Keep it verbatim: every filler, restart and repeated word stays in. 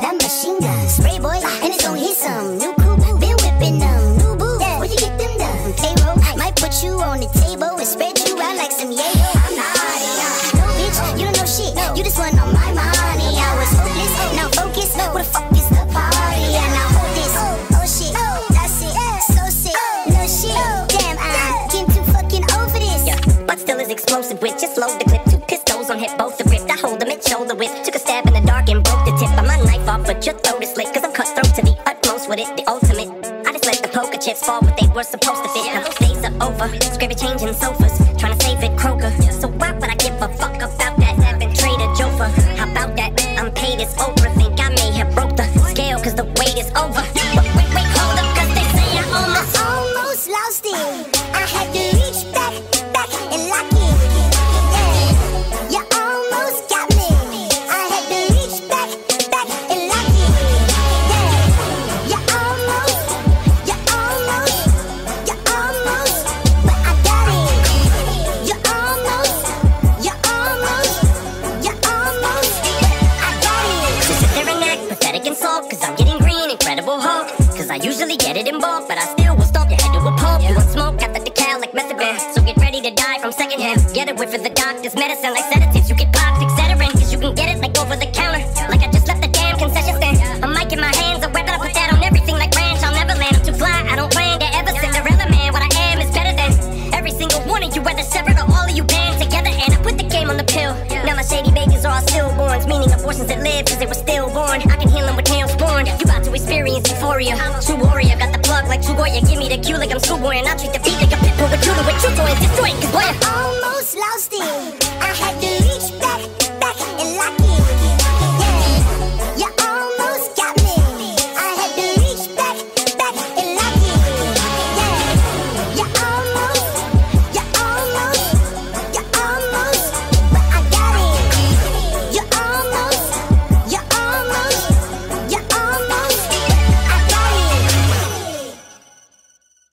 that machine gun. Spray boys, and it's gon' hit some. New coupe, been whipping them. New boo, yeah, where you get them done? Payroll, I might put you on the table and spread you out like some yayo. I'm not hiding out. No bitch, you don't know shit. You just want all my money. I was hopeless, now focus. What the fuck is the party? And now hold this. Oh shit, that's it. So sick, no shit. Damn, I'm getting too fucking over this. Yeah, but still is explosive with. Just load the clip, two pistols on hip, both the grip. I hold them at shoulder width. Took a stab in the dark and broke the tip of my knife off, but your throat is slit. Cause I'm cutthroat to the utmost with it, the ultimate. I just let the poker chips fall what they were supposed to fit. Now those days are over. Scrappy changing sofas, trying to save it Kroger. So why would I give a fuck about that? I've been traded Jofa. How about that? I'm paid, it's over. Think I may have broke the scale cause the wait is over. But wait, wait, hold up cause they say I almost, I almost lost it. I had to reach back, back and lock it. I usually get it in bulk, but I still will stomp your head to a pulp. You want smoke, got the decal like method man. So get ready to die from second hand. Get a whiff of the doctor's medicine like sedatives. You get popped, et cetera. Cause you can get it like over the counter. Like I just left the damn concession stand. A mic in my hands, a weapon, I put that on everything like ranch. I'll never land, I'm too fly, I don't plan to ever Cinderella man. What I am is better than every single one of you, whether separate or all of you band together. And I put the game on the pill. Now my shady babies are all stillborns, meaning abortions that live cause they were stillborn. I can heal them with nails born. You about to experience euphoria. True warrior, got the plug like True Warrior. Give me the cue like I'm schoolboy, and I treat the beat like a pitbull. With you to what you doing, destroying.